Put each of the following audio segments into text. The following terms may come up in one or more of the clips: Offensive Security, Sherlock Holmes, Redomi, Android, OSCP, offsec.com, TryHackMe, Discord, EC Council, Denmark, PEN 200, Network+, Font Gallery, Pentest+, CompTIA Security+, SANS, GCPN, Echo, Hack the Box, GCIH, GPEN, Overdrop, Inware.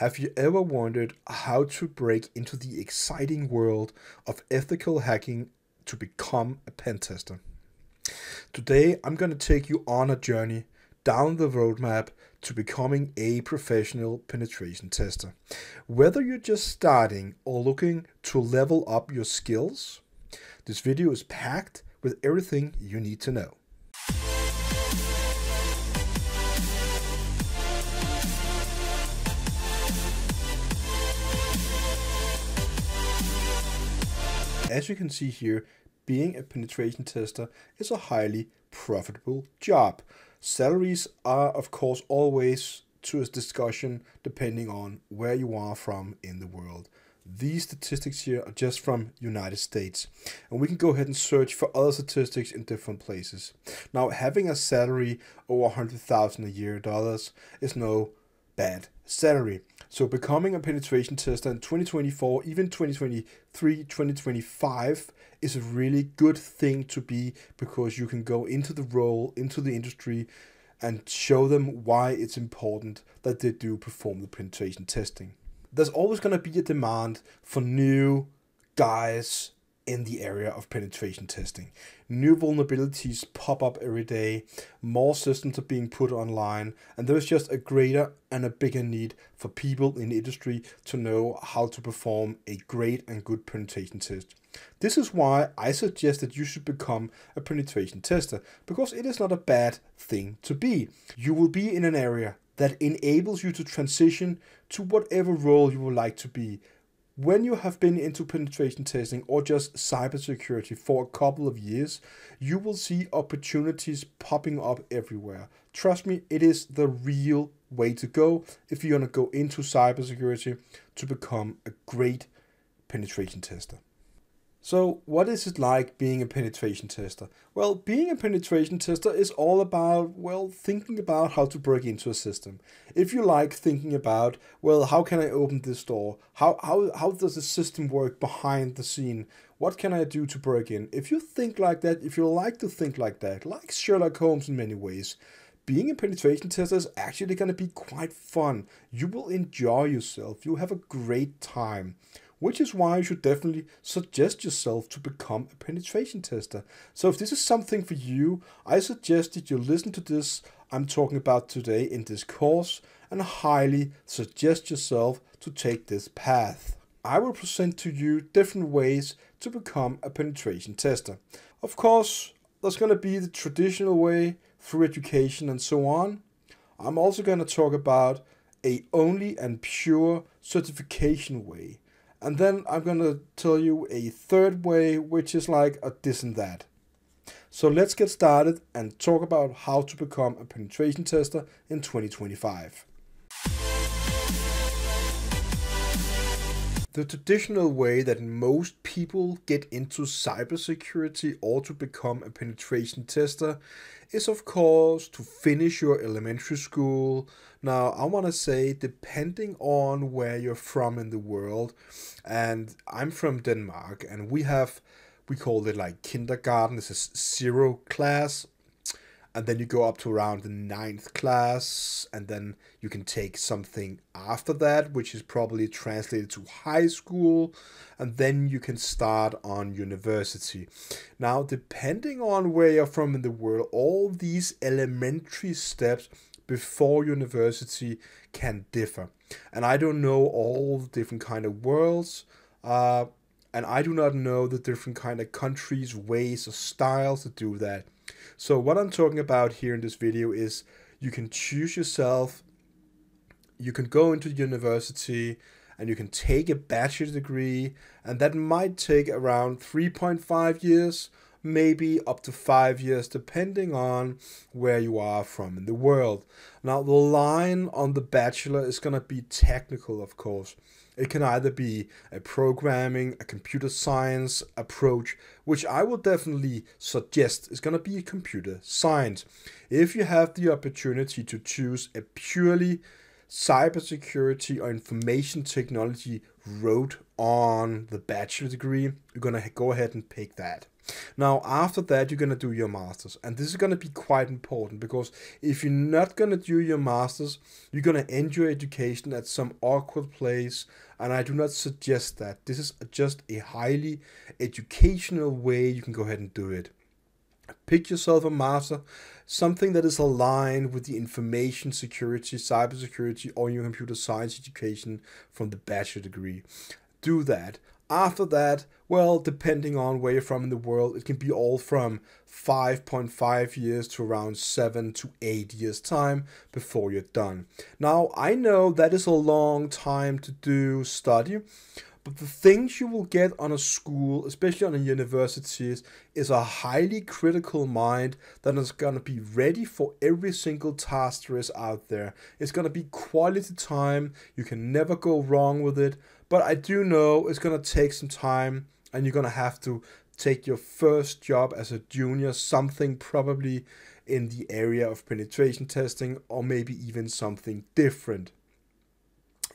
Have you ever wondered how to break into the exciting world of ethical hacking to become a pen tester? Today, I'm going to take you on a journey down the roadmap to becoming a professional penetration tester. Whether you're just starting or looking to level up your skills, this video is packed with everything you need to know. As you can see here, being a penetration tester is a highly profitable job. Salaries are, of course, always to a discussion depending on where you are from in the world. These statistics here are just from United States, and we can go ahead and search for other statistics in different places. Now, having a salary over $100,000 a year is no bad salary. So becoming a penetration tester in 2024, even 2023, 2025 is a really good thing to be, because you can go into the role, into the industry, and show them why it's important that they do perform the penetration testing. There's always going to be a demand for new guys in the area of penetration testing. New vulnerabilities pop up every day, more systems are being put online, and there's just a greater and a bigger need for people in the industry to know how to perform a great and good penetration test. This is why I suggest that you should become a penetration tester, because it is not a bad thing to be. You will be in an area that enables you to transition to whatever role you would like to be. When you have been into penetration testing or just cybersecurity for a couple of years, you will see opportunities popping up everywhere. Trust me, it is the real way to go if you're going to go into cybersecurity to become a great penetration tester. So what is it like being a penetration tester? Well, being a penetration tester is all about, well, thinking about how to break into a system. If you like thinking about, well, how can I open this door? How does the system work behind the scene? What can I do to break in? If you think like that, if you like to think like that, like Sherlock Holmes in many ways, being a penetration tester is actually going to be quite fun. You will enjoy yourself. You'll have a great time. Which is why you should definitely suggest yourself to become a penetration tester. So if this is something for you, I suggest that you listen to this I'm talking about today in this course and highly suggest yourself to take this path. I will present to you different ways to become a penetration tester. Of course, there's going to be the traditional way through education and so on. I'm also going to talk about a only and pure certification way. And then I'm going to tell you a third way, which is like a this and that. So let's get started and talk about how to become a penetration tester in 2025. The traditional way that most people get into cybersecurity or to become a penetration tester is, of course, to finish your elementary school. Now, I want to say, depending on where you're from in the world, and I'm from Denmark, and we call it like kindergarten. This is 0 class, and then you go up to around the 9th class, and then you can take something after that, which is probably translated to high school, and then you can start on university. Now, depending on where you're from in the world, all these elementary steps before university can differ. And I don't know all the different kind of worlds, and I do not know the different kind of countries, ways, or styles to do that. So what I'm talking about here in this video is you can choose yourself, you can go into university and you can take a bachelor's degree, and that might take around 3.5 years, maybe up to 5 years, depending on where you are from in the world. Now, the line on the bachelor is going to be technical, of course. It can either be a programming, a computer science approach, which I will definitely suggest is going to be computer science. If you have the opportunity to choose a purely cybersecurity or information technology road on the bachelor degree, you're going to go ahead and pick that. Now, after that, you're going to do your masters. And this is going to be quite important, because if you're not going to do your masters, you're going to end your education at some awkward place. And I do not suggest that. This is just a highly educational way you can go ahead and do it. Pick yourself a master, something that is aligned with the information security, cybersecurity, or your computer science education from the bachelor degree. Do that. After that, well, depending on where you're from in the world, it can be all from 5.5 years to around 7 to 8 years time before you're done. Now, I know that is a long time to do study, but the things you will get on a school, especially on a universities, is a highly critical mind that is going to be ready for every single task there is out there. It's going to be quality time. You can never go wrong with it. But I do know it's going to take some time, and you're going to have to take your first job as a junior, something probably in the area of penetration testing, or maybe even something different.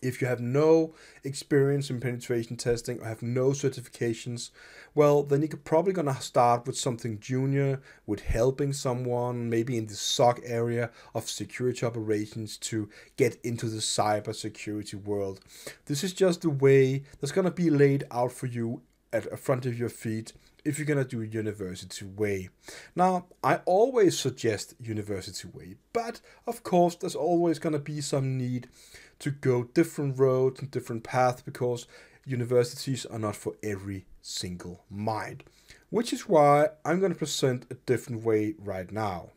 If you have no experience in penetration testing or have no certifications, well, then you're probably going to start with something junior, with helping someone, maybe in the SOC area of security operations, to get into the cybersecurity world. This is just the way that's going to be laid out for you at front of your feet if you're going to do university way. Now, I always suggest university way, but of course, there's always going to be some need to go different roads and different paths, because universities are not for every single mind, which is why I'm going to present a different way right now.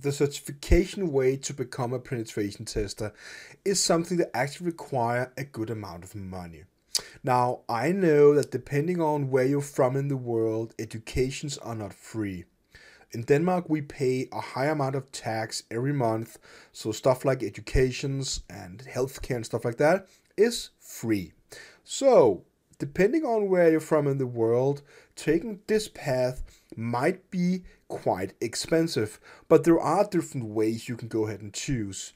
The certification way to become a penetration tester is something that actually requires a good amount of money. Now, I know that depending on where you're from in the world, educations are not free. In Denmark, we pay a high amount of tax every month, so stuff like educations and healthcare and stuff like that is free. So, depending on where you're from in the world, taking this path might be quite expensive, but there are different ways you can go ahead and choose.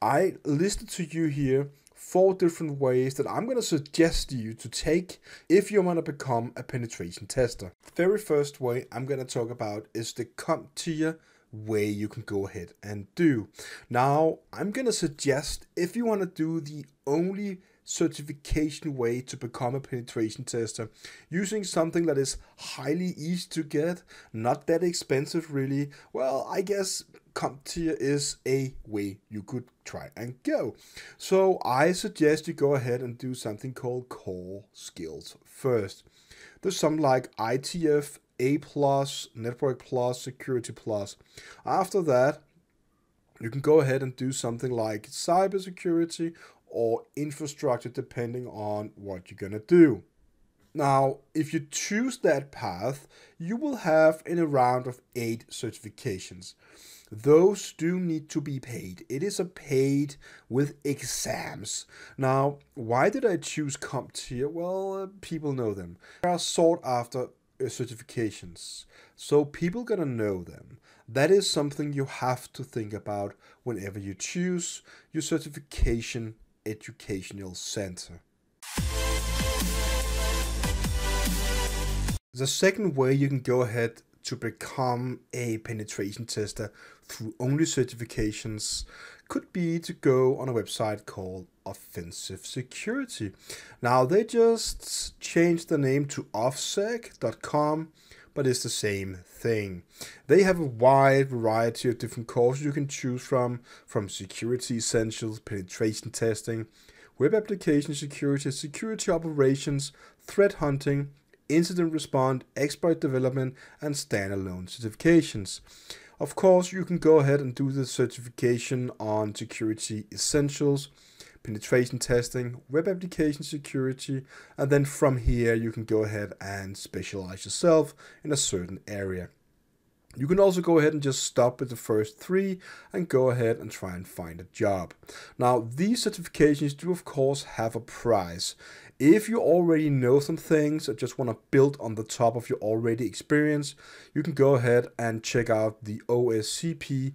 I listed to you here 4 different ways that I'm going to suggest you to take if you want to become a penetration tester. The very first way I'm going to talk about is the CompTIA way you can go ahead and do. Now, I'm going to suggest, if you want to do the only certification way to become a penetration tester, using something that is highly easy to get, not that expensive really. Well, I guess CompTIA is a way you could try and go. So I suggest you go ahead and do something called core skills first. There's some like ITF, A+, Network+, Security+. After that, you can go ahead and do something like cybersecurity or infrastructure, depending on what you're gonna do. Now, if you choose that path, you will have in a round of 8 certifications. Those do need to be paid. It is a paid with exams. Now, why did I choose CompTIA? Well, people know them. They are sought after certifications, so people gonna know them. That is something you have to think about whenever you choose your certification educational center. The second way you can go ahead to become a penetration tester through only certifications could be to go on a website called Offensive Security. Now, they just changed the name to offsec.com, but it's the same thing. They have a wide variety of different courses you can choose from security essentials, penetration testing, web application security, security operations, threat hunting, incident response, exploit development, and standalone certifications. Of course, you can go ahead and do the certification on security essentials, penetration testing, web application security, and then from here you can go ahead and specialize yourself in a certain area. You can also go ahead and just stop with the first 3 and go ahead and try and find a job. Now, these certifications do of course have a price. If you already know some things or just want to build on the top of your already experience, you can go ahead and check out the OSCP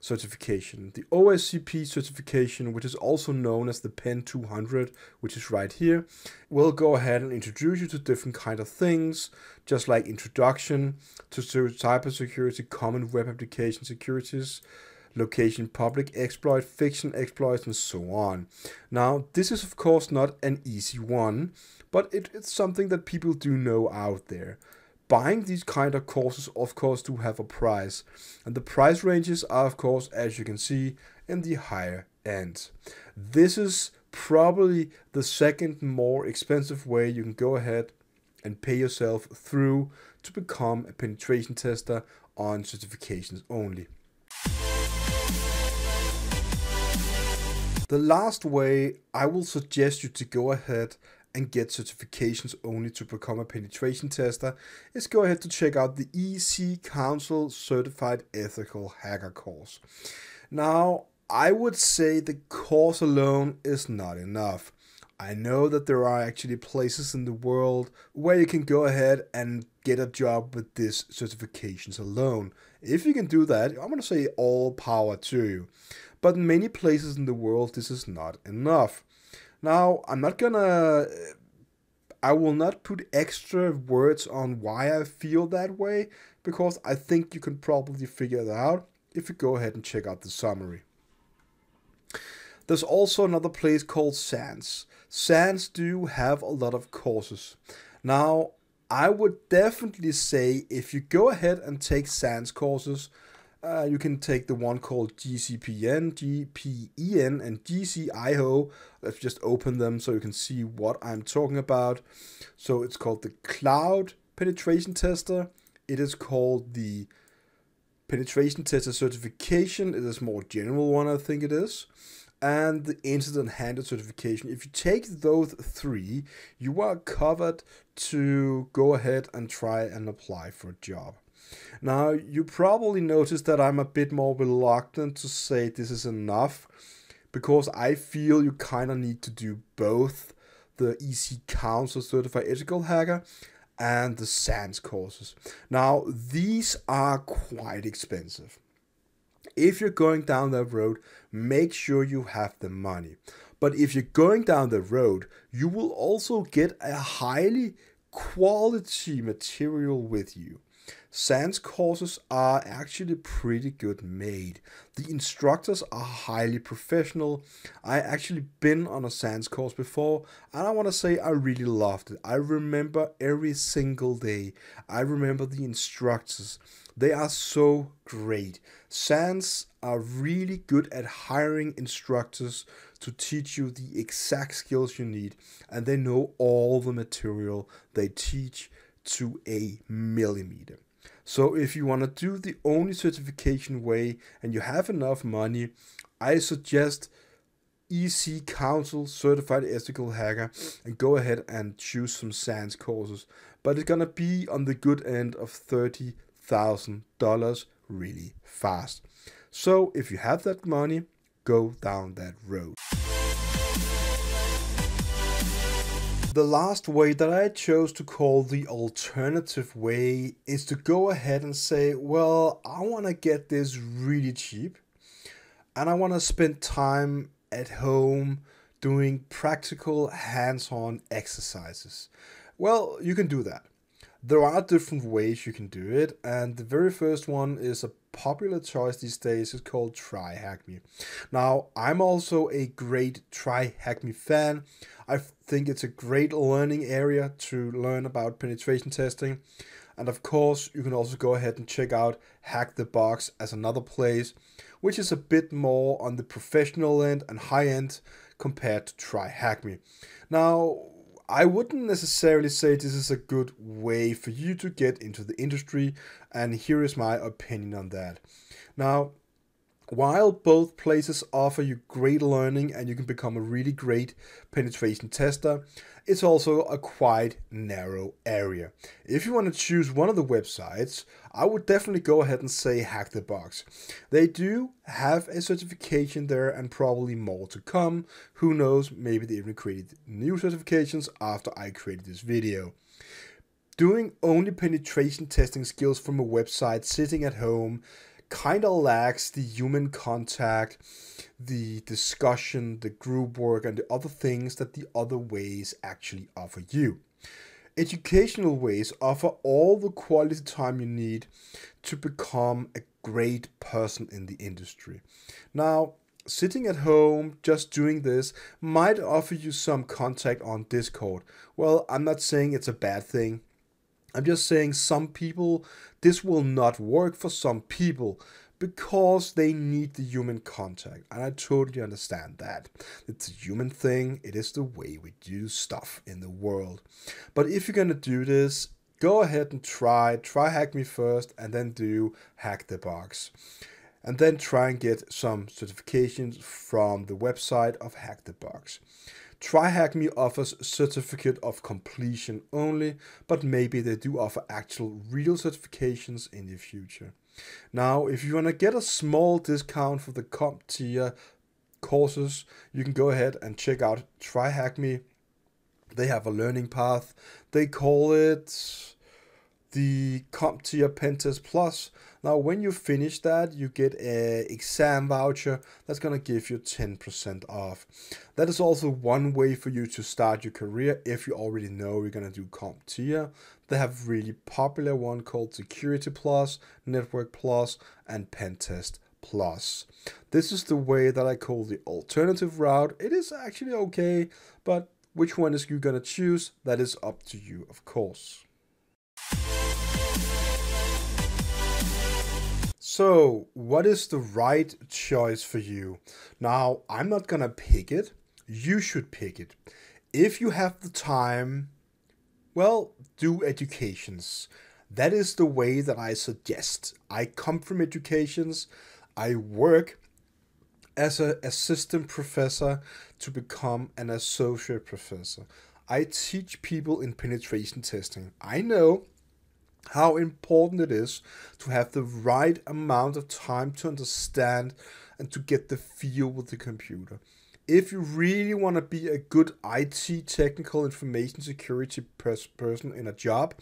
certification. The OSCP certification, which is also known as the PEN 200, which is right here, will go ahead and introduce you to different kind of things, just like introduction to cybersecurity, common web application securities, location public exploit, fiction exploits, and so on. Now, this is of course not an easy one, but it's something that people do know out there. Buying these kind of courses of course do have a price, and the price ranges are of course, as you can see, in the higher end. This is probably the second more expensive way you can go ahead and pay yourself through to become a penetration tester on certifications only. The last way I will suggest you to go ahead and get certifications only to become a penetration tester is go ahead to check out the EC Council Certified Ethical Hacker course. Now, I would say the course alone is not enough. I know that there are actually places in the world where you can go ahead and get a job with these certifications alone. If you can do that, I'm going to say all power to you. But in many places in the world, this is not enough. Now, I will not put extra words on why I feel that way, because I think you can probably figure that out if you go ahead and check out the summary. There's also another place called SANS. SANS do have a lot of courses. Now, I would definitely say if you go ahead and take SANS courses, you can take the one called GCPN, GPEN, and GCIH. Let's just open them so you can see what I'm talking about. So it's called the Cloud Penetration Tester. It is called the Penetration Tester Certification. It is more general one, I think it is. And the Incident Handler Certification. If you take those three, you are covered to go ahead and try and apply for a job. Now, you probably noticed that I'm a bit more reluctant to say this is enough, because I feel you kind of need to do both the EC Council Certified Ethical Hacker and the SANS courses. Now, these are quite expensive. If you're going down that road, make sure you have the money. But if you're going down the road, you will also get a highly quality material with you. SANS courses are actually pretty good made. The instructors are highly professional. I actually been on a SANS course before, and I want to say I really loved it. I remember every single day. I remember the instructors. They are so great. SANS are really good at hiring instructors to teach you the exact skills you need, and they know all the material they teach to a millimeter. So if you want to do the only certification way and you have enough money, I suggest EC Council Certified Ethical Hacker and go ahead and choose some SANS courses. But it's gonna be on the good end of $30,000 really fast. So if you have that money, go down that road. The last way that I chose to call the alternative way is to go ahead and say, well, I want to get this really cheap and I want to spend time at home doing practical hands-on exercises. Well, you can do that. There are different ways you can do it, and the very first one is a popular choice these days. It's called TryHackMe. Now, I'm also a great TryHackMe fan. I think it's a great learning area to learn about penetration testing. And of course, you can also go ahead and check out Hack the Box as another place, which is a bit more on the professional end and high end compared to TryHackMe. Now, I wouldn't necessarily say this is a good way for you to get into the industry, and here is my opinion on that. Now, while both places offer you great learning and you can become a really great penetration tester, it's also a quite narrow area. If you want to choose one of the websites, I would definitely go ahead and say Hack the Box. They do have a certification there and probably more to come. Who knows, maybe they even created new certifications after I created this video. Doing only penetration testing skills from a website sitting at home kind of lacks the human contact, the discussion, the group work, and the other things that the other ways actually offer you. Educational ways offer all the quality time you need to become a great person in the industry. Now, sitting at home, just doing this, might offer you some contact on Discord. Well, I'm not saying it's a bad thing. I'm just saying some people, this will not work for some people because they need the human contact. And I totally understand that. It's a human thing. It is the way we do stuff in the world. But if you're going to do this, go ahead and try TryHackMe first and then do Hack the Box. And then try and get some certifications from the website of Hack the Box. TryHackMe offers certificate of completion only, but maybe they do offer actual real certifications in the future. Now, if you want to get a small discount for the CompTIA courses, you can go ahead and check out TryHackMe. They have a learning path. They call it the CompTIA pentest+. Now, when you finish that, you get an exam voucher that's going to give you 10% off. That is also one way for you to start your career if you already know you're going to do CompTIA. They have really popular one called Security+, Network+, and Pentest+. This is the way that I call the alternative route. It is actually okay, but which one is you going to choose? That is up to you, of course. So, what is the right choice for you? Now, I'm not gonna pick it. You should pick it. If you have the time, well, do educations. That is the way that I suggest. I come from educations. I work as an assistant professor to become an associate professor. I teach people in penetration testing. I know how important it is to have the right amount of time to understand and to get the feel with the computer. If you really want to be a good IT technical information security person in a job,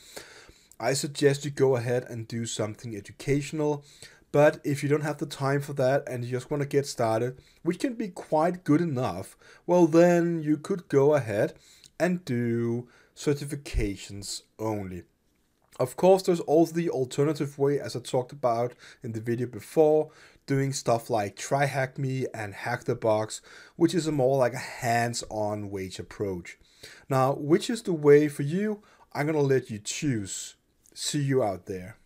I suggest you go ahead and do something educational. But if you don't have the time for that and you just want to get started, which can be quite good enough, well then you could go ahead and do certifications only. Of course, there's also the alternative way, as I talked about in the video before, doing stuff like TryHackMe and Hack the Box, which is a more like a hands-on wage approach. Now, which is the way for you? I'm gonna let you choose. See you out there.